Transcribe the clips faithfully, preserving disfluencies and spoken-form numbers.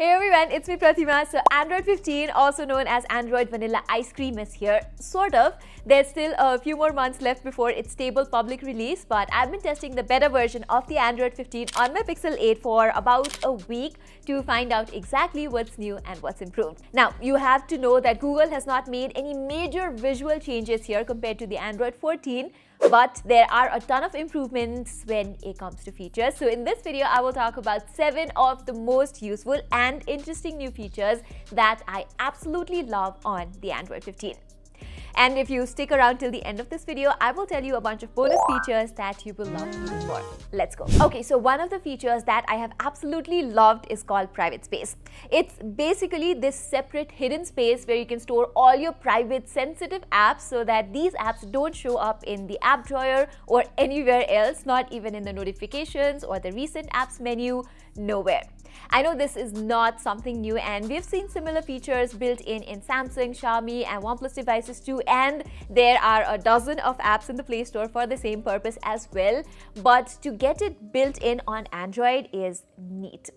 Hey everyone, it's me Pratima. So Android fifteen, also known as Android Vanilla Ice Cream, is here, sort of. There's still a few more months left before its stable public release, but I've been testing the beta version of the Android fifteen on my Pixel eight for about a week to find out exactly what's new and what's improved. Now, you have to know that Google has not made any major visual changes here compared to the Android fourteen, but there are a ton of improvements when it comes to features. So in this video, I will talk about seven of the most useful and interesting new features that I absolutely love on the Android fifteen. And if you stick around till the end of this video, I will tell you a bunch of bonus features that you will love even more. Let's go. Okay, so one of the features that I have absolutely loved is called Private Space. It's basically this separate hidden space where you can store all your private sensitive apps so that these apps don't show up in the app drawer or anywhere else, not even in the notifications or the recent apps menu, nowhere. I know this is not something new, and we've seen similar features built in in Samsung, Xiaomi and OnePlus devices too, and there are a dozen of apps in the Play Store for the same purpose as well, but to get it built in on Android is neat.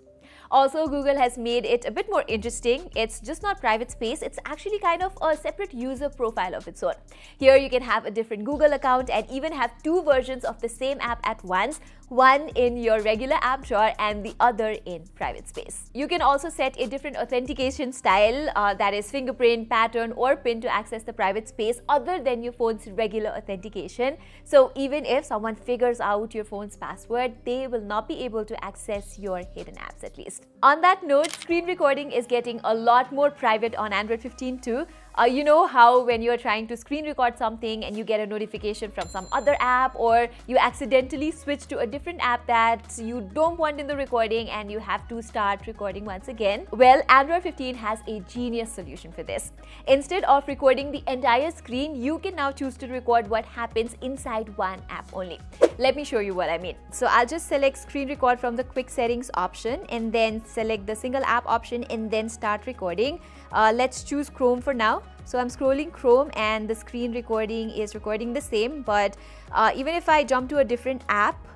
Also, Google has made it a bit more interesting. It's just not Private Space, it's actually kind of a separate user profile of its own. Here you can have a different Google account and even have two versions of the same app at once, one in your regular app drawer and the other in Private Space. You can also set a different authentication style, uh, that is fingerprint, pattern or PIN, to access the Private Space other than your phone's regular authentication. So even if someone figures out your phone's password, they will not be able to access your hidden apps, at least. On that note, screen recording is getting a lot more private on Android fifteen too. Uh, you know how when you're trying to screen record something and you get a notification from some other app, or you accidentally switch to a different app that you don't want in the recording and you have to start recording once again? Well, Android fifteen has a genius solution for this. Instead of recording the entire screen, you can now choose to record what happens inside one app only. Let me show you what I mean. So I'll just select screen record from the quick settings option and then select the single app option and then start recording. Uh, let's choose Chrome for now. So I'm scrolling Chrome and the screen recording is recording the same, but uh, even if I jump to a different app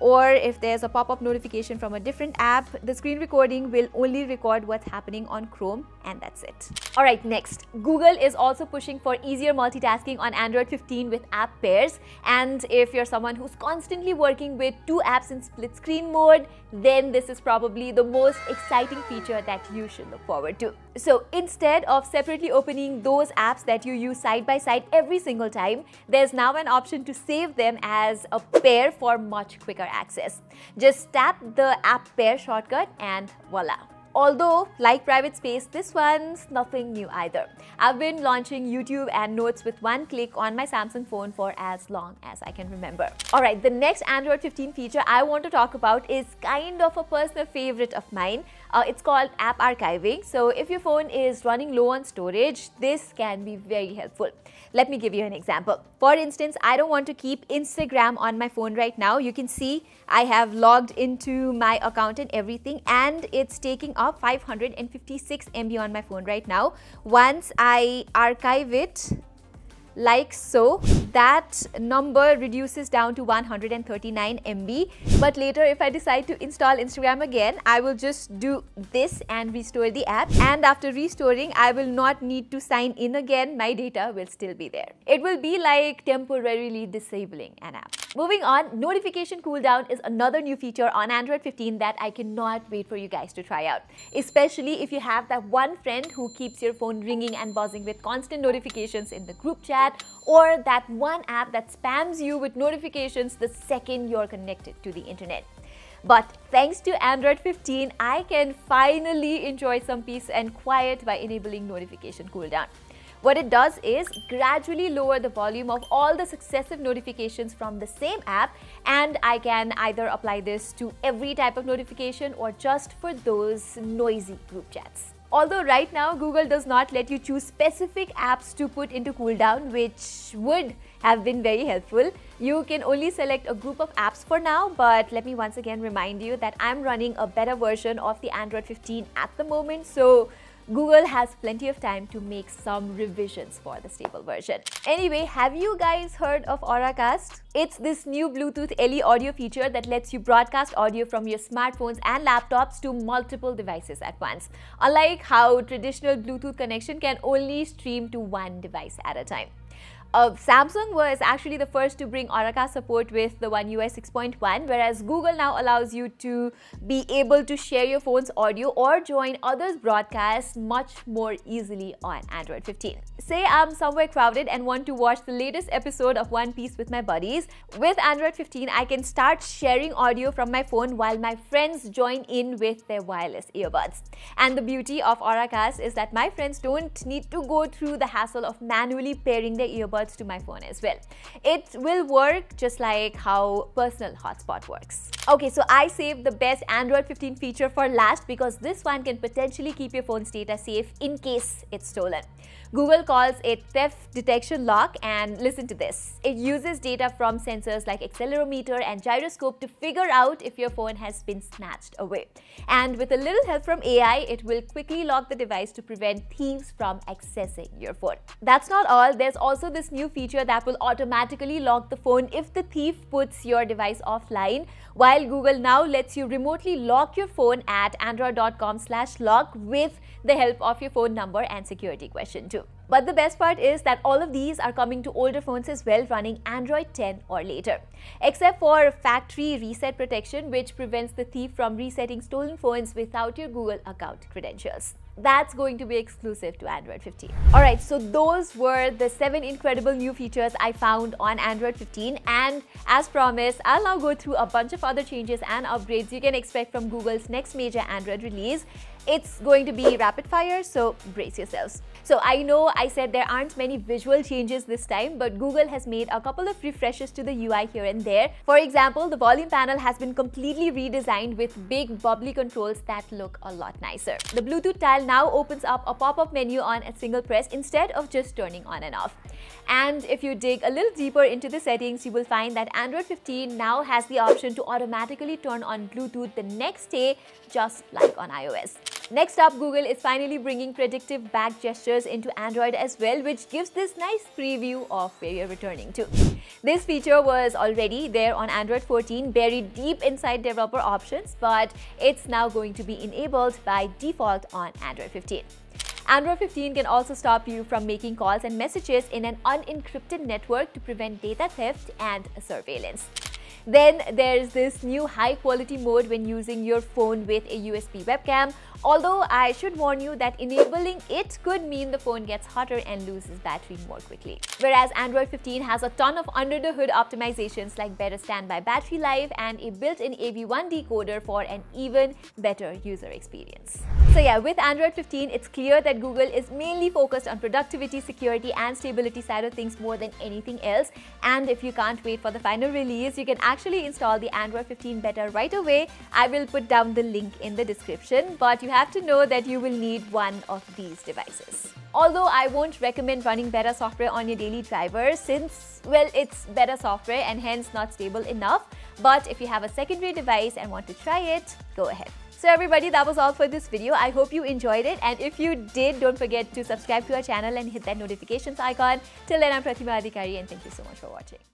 or if there's a pop-up notification from a different app, the screen recording will only record what's happening on Chrome, and that's it. Alright, next, Google is also pushing for easier multitasking on Android fifteen with App Pairs, and if you're someone who's constantly working with two apps in split screen mode, then this is probably the most exciting feature that you should look forward to. So instead of separately opening those apps that you use side by side every single time, there's now an option to save them as a pair for much quicker access. Just tap the App Pair shortcut and voila. Although, like Private Space, this one's nothing new either. I've been launching YouTube and Notes with one click on my Samsung phone for as long as I can remember. Alright, the next Android fifteen feature I want to talk about is kind of a personal favorite of mine. Uh, it's called app archiving. So if your phone is running low on storage, this can be very helpful. Let me give you an example. For instance, I don't want to keep Instagram on my phone right now. You can see I have logged into my account and everything, and it's taking of five hundred fifty-six megabytes on my phone right now. Once I archive it like so, that number reduces down to one hundred thirty-nine megabytes, but later if I decide to install Instagram again, I will just do this and restore the app, and after restoring I will not need to sign in again. My data will still be there. It will be like temporarily disabling an app. Moving on, notification cooldown is another new feature on Android fifteen that I cannot wait for you guys to try out, especially if you have that one friend who keeps your phone ringing and buzzing with constant notifications in the group chat, or that one app that spams you with notifications the second you're connected to the internet. But thanks to Android fifteen, I can finally enjoy some peace and quiet by enabling notification cooldown. What it does is gradually lower the volume of all the successive notifications from the same app, and I can either apply this to every type of notification or just for those noisy group chats. Although right now Google does not let you choose specific apps to put into cooldown, which would have been very helpful. You can only select a group of apps for now, but let me once again remind you that I'm running a beta version of the Android fifteen at the moment, so Google has plenty of time to make some revisions for the stable version. Anyway, have you guys heard of AuraCast? It's this new Bluetooth L E audio feature that lets you broadcast audio from your smartphones and laptops to multiple devices at once. Unlike how traditional Bluetooth connection can only stream to one device at a time. Uh, Samsung was actually the first to bring AuraCast support with the One U I six point one, whereas Google now allows you to be able to share your phone's audio or join others' broadcasts much more easily on Android fifteen. Say I'm somewhere crowded and want to watch the latest episode of One Piece with my buddies. With Android fifteen, I can start sharing audio from my phone while my friends join in with their wireless earbuds. And the beauty of AuraCast is that my friends don't need to go through the hassle of manually pairing their earbuds to my phone as well. It will work just like how personal hotspot works. Okay, so I saved the best Android fifteen feature for last because this one can potentially keep your phone's data safe in case it's stolen. Google calls it theft detection lock, and listen to this. It uses data from sensors like accelerometer and gyroscope to figure out if your phone has been snatched away. And with a little help from A I, it will quickly lock the device to prevent thieves from accessing your phone. That's not all. There's also this new feature that will automatically lock the phone if the thief puts your device offline, while Google now lets you remotely lock your phone at android dot com slash lock with the help of your phone number and security question too. But the best part is that all of these are coming to older phones as well, running Android ten or later. Except for factory reset protection, which prevents the thief from resetting stolen phones without your Google account credentials. That's going to be exclusive to Android fifteen. Alright, so those were the seven incredible new features I found on Android fifteen, and as promised, I'll now go through a bunch of other changes and upgrades you can expect from Google's next major Android release. It's going to be rapid fire, so brace yourselves. So I know I said there aren't many visual changes this time, but Google has made a couple of refreshes to the U I here and there. For example, the volume panel has been completely redesigned with big bubbly controls that look a lot nicer. The Bluetooth tile now opens up a pop-up menu on a single press instead of just turning on and off. And if you dig a little deeper into the settings, you will find that Android fifteen now has the option to automatically turn on Bluetooth the next day, just like on iOS. Next up, Google is finally bringing predictive back gestures into Android as well, which gives this nice preview of where you're returning to. This feature was already there on Android fourteen, buried deep inside developer options, but it's now going to be enabled by default on Android fifteen. Android fifteen can also stop you from making calls and messages in an unencrypted network to prevent data theft and surveillance. Then there's this new high quality mode when using your phone with a U S B webcam, although I should warn you that enabling it could mean the phone gets hotter and loses battery more quickly. Whereas Android fifteen has a ton of under the hood optimizations like better standby battery life and a built-in A V one decoder for an even better user experience. So yeah, with Android fifteen, it's clear that Google is mainly focused on productivity, security and stability side of things more than anything else. And if you can't wait for the final release, you can actually install the Android fifteen beta right away. I will put down the link in the description, but you have to know that you will need one of these devices. Although I won't recommend running beta software on your daily driver since, well, it's beta software and hence not stable enough. But if you have a secondary device and want to try it, go ahead. So everybody, that was all for this video. I hope you enjoyed it, and if you did, don't forget to subscribe to our channel and hit that notifications icon. Till then, I'm Pratima Adhikari, and thank you so much for watching.